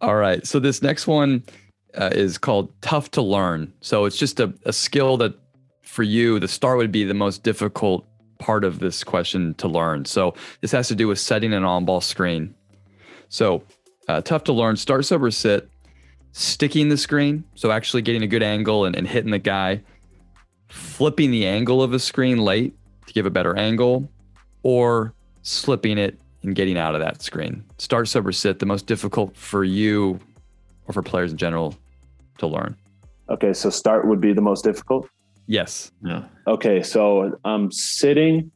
All right. So this next one is called Tough to Learn. So it's just a skill that for you, the start would be the most difficult part of this question to learn. So this has to do with setting an on-ball screen. So tough to learn, start, sober, sit, sticking the screen. So actually getting a good angle and hitting the guy, flipping the angle of a screen late to give a better angle, or slipping it and getting out of that screen. Start, sober, sit, the most difficult for you or for players in general to learn. Okay, so start would be the most difficult? Yes. Yeah. Okay, so sitting,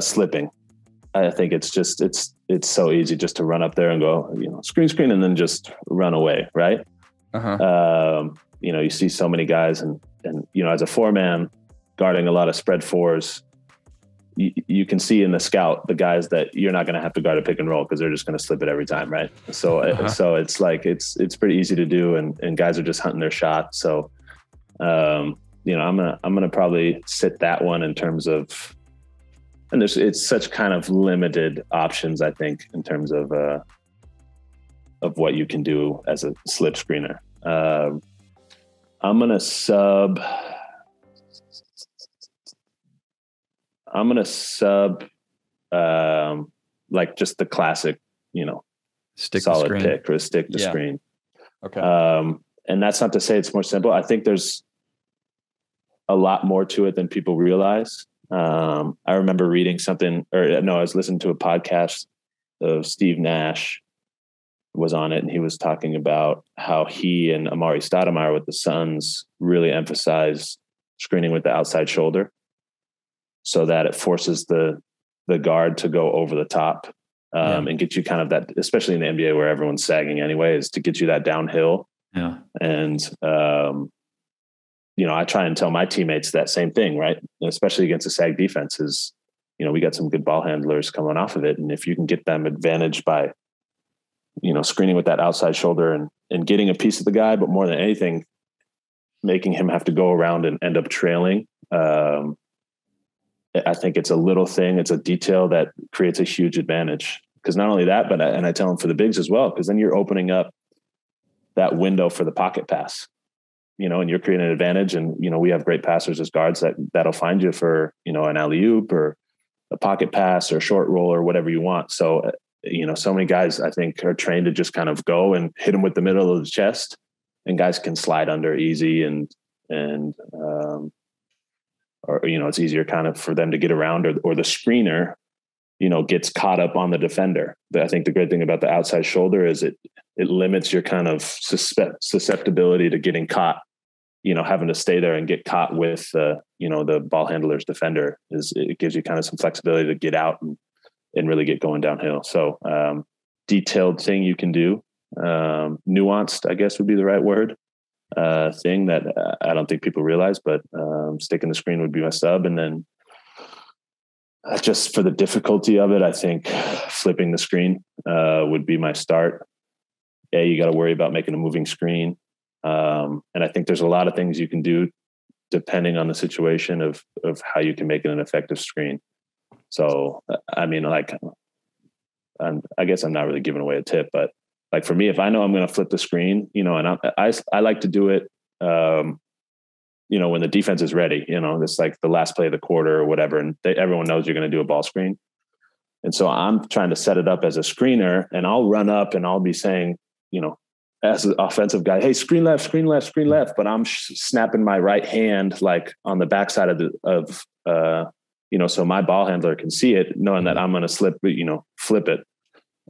slipping. I think it's just, it's so easy just to run up there and go, you know, screen, and then just run away, right? Uh-huh. You know, you see so many guys and you know, as a four-man guarding a lot of spread fours, you can see in the scout the guys that you're not going to have to guard a pick and roll because they're just going to slip it every time, right? So, so it's like it's pretty easy to do, and guys are just hunting their shot. So, you know, I'm gonna probably sit that one in terms of, and it's such kind of limited options, I think, in terms of what you can do as a slip screener. I'm gonna sub like just the classic, you know, stick solid pick or stick to screen. Okay. And that's not to say it's more simple. I think there's a lot more to it than people realize. I remember reading something, I was listening to a podcast of Steve Nash was on it, and he was talking about how he and Amar'i Stoudemire with the Suns really emphasized screening with the outside shoulder, so that it forces the guard to go over the top and get you kind of that, especially in the NBA where everyone's sagging anyway, is to get you that downhill. Yeah. And, you know, I try and tell my teammates that same thing, right? Especially against the sag defense is, you know, we got some good ball handlers coming off of it. And if you can get them advantaged by, you know, screening with that outside shoulder and getting a piece of the guy, but more than anything, making him have to go around and end up trailing, I think it's a little thing. It's a detail that creates a huge advantage, because not only that, but I tell them for the bigs as well, because then you're opening up that window for the pocket pass, you know, and you're creating an advantage. And, you know, we have great passers as guards that'll find you for, you know, an alley-oop or a pocket pass or short roll or whatever you want. So, you know, so many guys I think are trained to just kind of go and hit them with the middle of the chest, and guys can slide under easy or, you know, it's easier kind of for them to get around, or the screener, you know, gets caught up on the defender. But I think the great thing about the outside shoulder is it limits your kind of susceptibility to getting caught, you know, having to stay there and get caught with, you know, the ball handler's defender. It gives you kind of some flexibility to get out and really get going downhill. So detailed thing you can do, nuanced, I guess would be the right word. Thing that I don't think people realize, but sticking the screen would be my sub. And then just for the difficulty of it, I think flipping the screen would be my start. Yeah, you got to worry about making a moving screen. And I think there's a lot of things you can do depending on the situation of how you can make it an effective screen. So, I mean, like, I guess I'm not really giving away a tip, but like for me, if I know I'm going to flip the screen, you know, and I like to do it, you know, when the defense is ready, you know, it's like the last play of the quarter or whatever. And everyone knows you're going to do a ball screen. And so I'm trying to set it up as a screener, and I'll run up and I'll be saying, you know, as an offensive guy, hey, screen left. But I'm snapping my right hand, like on the backside you know, so my ball handler can see it, knowing that I'm going to slip, you know, flip it.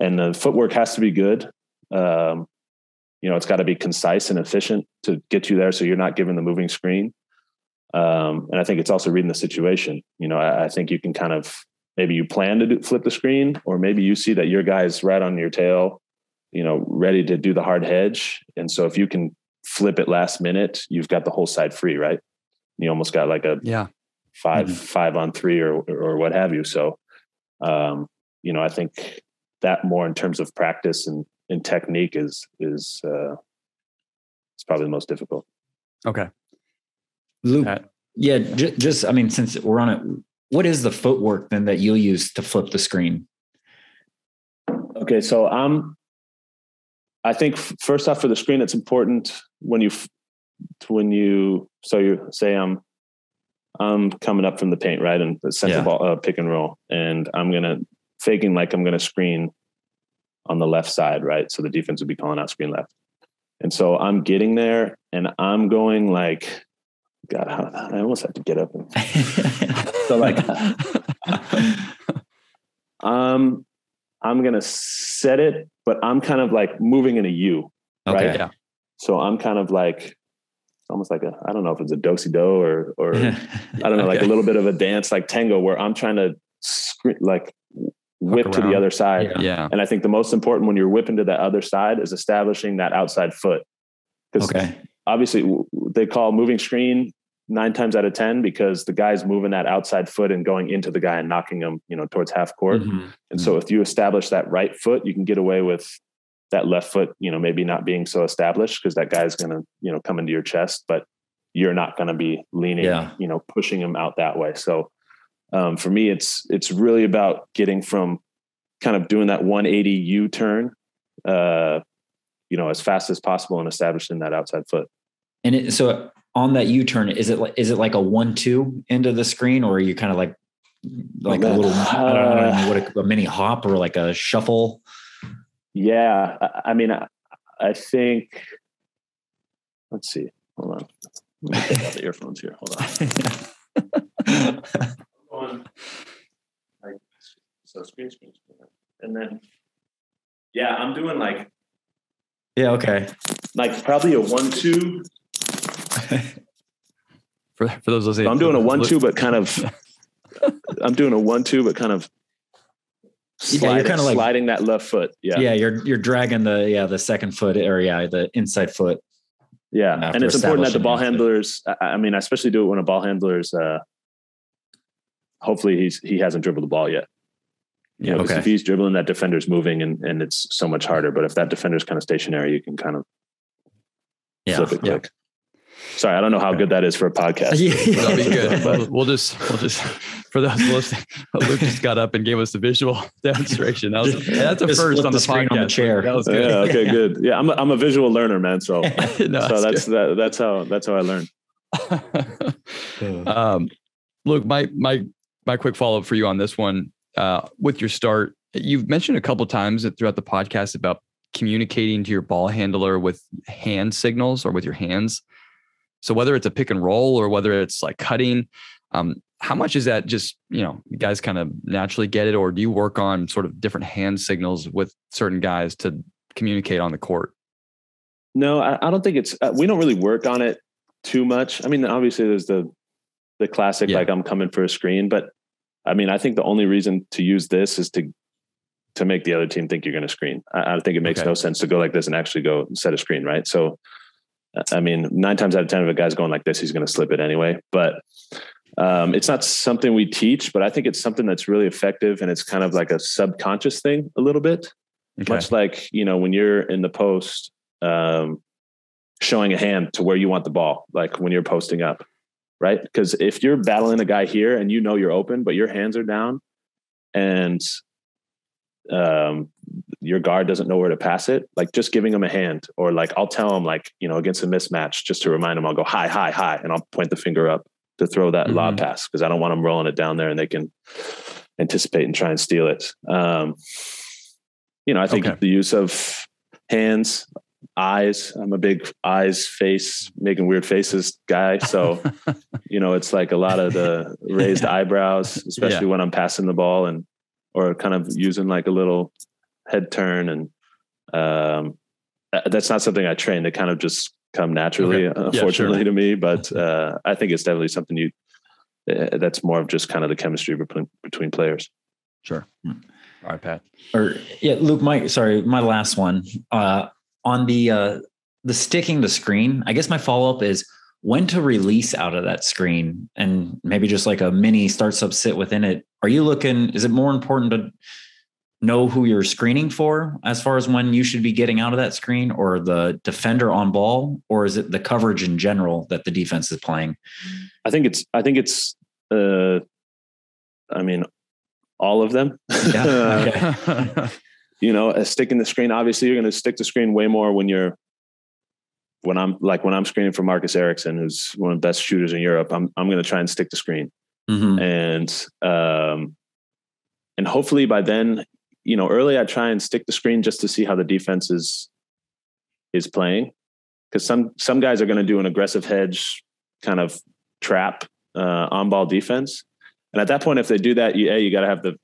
And the footwork has to be good. You know, it's got to be concise and efficient to get you there, so you're not giving the moving screen. And I think it's also reading the situation. You know, I think you can kind of, maybe you plan to flip the screen, or maybe you see that your guy's right on your tail, you know, ready to do the hard hedge. And so if you can flip it last minute, you've got the whole side free, right? You almost got like a five on three or what have you. So, you know, I think that more in terms of practice and technique is it's probably the most difficult. Okay. Luke. Yeah. Just, I mean, since we're on it, what is the footwork then that you'll use to flip the screen? Okay. So I think first off, for the screen, it's important I'm coming up from the paint, right? And send the ball, pick and roll. And I'm going to faking like I'm going to screen on the left side, right? So the defense would be calling out screen left. And so I'm getting there and I'm going like, God, I almost have to get up. So like, I'm going to set it, but I'm kind of like moving in a U, right? Okay, yeah. So I'm kind of like, almost like I don't know if it's a do-si-do or I don't know, like a little bit of a dance, like tango, where I'm trying to like whip to the other side. Yeah. And I think the most important when you're whipping to that other side is establishing that outside foot. Okay. Obviously they call moving screen 9 times out of 10 because the guy's moving that outside foot and going into the guy and knocking him, towards half court. Mm-hmm. And so if you establish that right foot, you can get away with that left foot, maybe not being so established because that guy's going to, come into your chest, but you're not going to be leaning, pushing him out that way. So for me, it's really about getting from kind of doing that 180 U-turn, as fast as possible and establishing that outside foot. And so on that U-turn, is it like a 1-2 into the screen, or are you kind of like a little, I don't know, a mini hop or like a shuffle? Yeah. I mean, I think, let's see, hold on. Let me take out the earphones here. Hold on. So screen. And then, yeah, I'm doing like, yeah. Okay. Like probably a 1-2. for those listening, so I'm doing a 1-2, but kind of, sliding, yeah, you're kind of like sliding that left foot. Yeah. Yeah. You're dragging the second foot area, the inside foot. Yeah. And it's important that the ball handlers, I especially do it when a ball handler's, hopefully he hasn't dribbled the ball yet. If he's dribbling, that defender's moving and it's so much harder. But if that defender's kind of stationary, you can kind of flip it quick. Sorry, I don't know how good that is for a podcast. Yeah. That'll be good. But we'll just for those listening, Luke just got up and gave us the visual demonstration. That's a first on the podcast. On the chair. That was good. Yeah, okay, good. Yeah, I'm a visual learner, man. So that's how I learn. Luke, my quick follow up for you on this one with your start. You've mentioned a couple of times throughout the podcast about communicating to your ball handler with hand signals or with your hands. So whether it's a pick and roll or whether it's like cutting, how much is that just, you guys kind of naturally get it, or do you work on sort of different hand signals with certain guys to communicate on the court? No, I don't think we don't really work on it too much. I mean, obviously there's the classic, like I'm coming for a screen, but I mean, I think the only reason to use this is to make the other team think you're going to screen. I think it makes no sense to go like this and actually go and set a screen. Right. So, I mean, 9 times out of 10 if a guy's going like this, he's going to slip it anyway. But it's not something we teach, but I think it's something that's really effective. And it's kind of like a subconscious thing a little bit, much like, when you're in the post, showing a hand to where you want the ball, like when you're posting up, right? Because if you're battling a guy here and you're open, but your hands are down and your guard doesn't know where to pass it, like just giving him a hand, or like I'll tell him like, against a mismatch, just to remind him, I'll go high, and I'll point the finger up to throw that lob pass because I don't want them rolling it down there and they can anticipate and try and steal it. I think the use of hands, eyes, I'm a big eyes, face, making weird faces guy. So, it's like a lot of the raised eyebrows, especially when I'm passing the ball or kind of using like a little head turn. And that's not something I train to kind of just come naturally, unfortunately to me. But I think it's definitely something that's more of just kind of the chemistry between players. Sure. All right, Pat. Luke, my last one on the sticking the screen, I guess my follow-up is when to release out of that screen and maybe just like a mini start, sub, sit within it. Is it more important to know who you're screening for as far as when you should be getting out of that screen, or the defender on ball, or is it the coverage in general that the defense is playing? I think it's all of them. Yeah. You know, a stick in the screen, obviously you're going to stick to screen way more when you're, when I'm screening for Marcus Eriksson, who's one of the best shooters in Europe, I'm going to try and stick to screen. Mm-hmm. And hopefully by then, you know, early I try and stick to screen just to see how the defense is playing. Cause some guys are going to do an aggressive hedge kind of trap, on ball defense. And at that point, if they do that, you got to have the,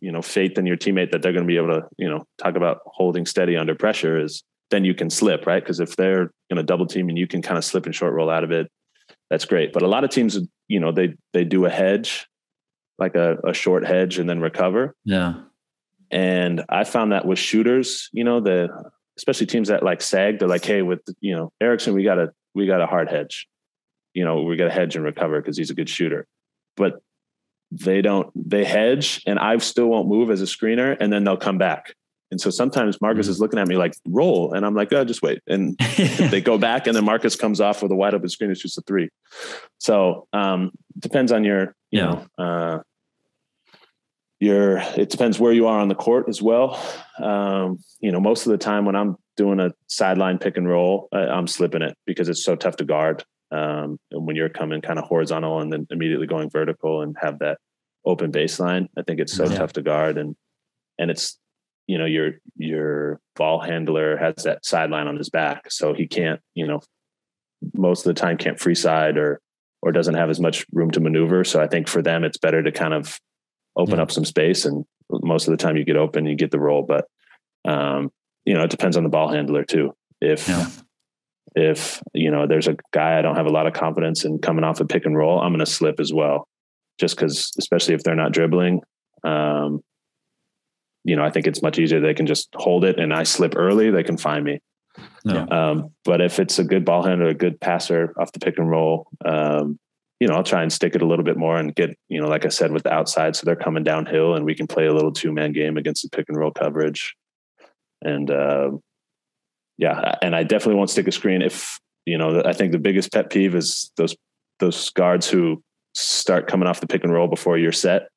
you know, faith in your teammate that they're going to be able to, you know, talk about holding steady under pressure is then you can slip, right? Because if they're going to double team and you can kind of slip and short roll out of it, that's great. But a lot of teams, you know, they do a hedge, like a short hedge and then recover. Yeah. And I found that with shooters, you know, especially teams that like sag, they're like, hey, with, you know, Eriksson, we got a hard hedge, you know, we got to hedge and recover because he's a good shooter. But they hedge and I still won't move as a screener, and then they'll come back. And so sometimes Marcus is looking at me like roll. And I'm like, oh, just wait. And they go back and then Marcus comes off with a wide open screen and shoots a three. So, depends on your, you know, it depends where you are on the court as well. You know, most of the time when I'm doing a sideline pick and roll, I'm slipping it because it's so tough to guard. And when you're coming kind of horizontal and then immediately going vertical and have that open baseline, I think it's so tough to guard. And it's, you know, your ball handler has that sideline on his back. So he can't, you know, most of the time can't free side or doesn't have as much room to maneuver. So I think for them, it's better to kind of open up some space. And most of the time you get open, you get the roll, but, you know, it depends on the ball handler too. If, you know, there's a guy I don't have a lot of confidence in coming off a pick and roll, I'm going to slip as well, just because, especially if they're not dribbling, you know, I think it's much easier. They can just hold it and I slip early, they can find me. But if it's a good ball handler, a good passer off the pick and roll, you know, I'll try and stick it a little bit more and get, you know, like I said, with the outside. So they're coming downhill and we can play a little 2-man game against the pick and roll coverage. And, and I definitely won't stick a screen if, you know, I think the biggest pet peeve is those guards who start coming off the pick and roll before you're set.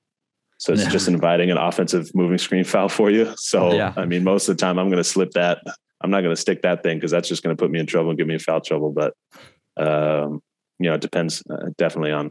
So it's just inviting an offensive moving screen foul for you. So, I mean, most of the time I'm going to slip that. I'm not going to stick that thing because that's just going to put me in trouble and give me foul trouble. But, you know, it depends definitely on